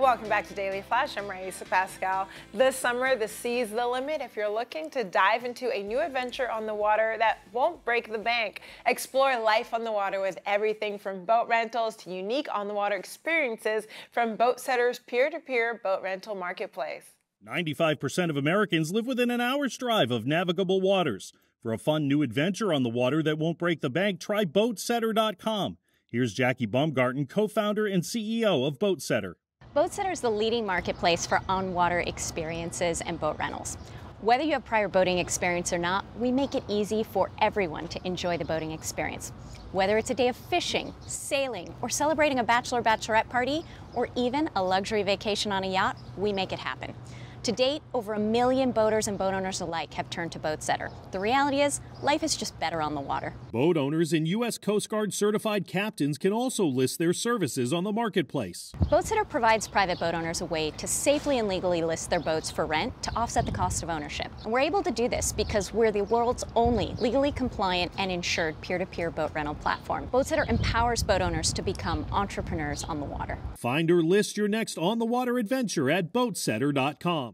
Welcome back to Daily Flash. I'm Raisa Pascal. This summer, the sea's the limit if you're looking to dive into a new adventure on the water that won't break the bank. Explore life on the water with everything from boat rentals to unique on-the-water experiences from Boatsetter's peer-to-peer boat rental marketplace. 95% of Americans live within an hour's drive of navigable waters. For a fun new adventure on the water that won't break the bank, try Boatsetter.com. Here's Jackie Baumgarten, co-founder and CEO of Boatsetter. Boatsetter is the leading marketplace for on-water experiences and boat rentals. Whether you have prior boating experience or not, we make it easy for everyone to enjoy the boating experience. Whether it's a day of fishing, sailing, or celebrating a bachelor or bachelorette party, or even a luxury vacation on a yacht, we make it happen. To date, over 1 million boaters and boat owners alike have turned to Boatsetter. The reality is, life is just better on the water. Boat owners and U.S. Coast Guard certified captains can also list their services on the marketplace. Boatsetter provides private boat owners a way to safely and legally list their boats for rent to offset the cost of ownership. And we're able to do this because we're the world's only legally compliant and insured peer-to-peer boat rental platform. Boatsetter empowers boat owners to become entrepreneurs on the water. Find or list your next on-the-water adventure at Boatsetter.com.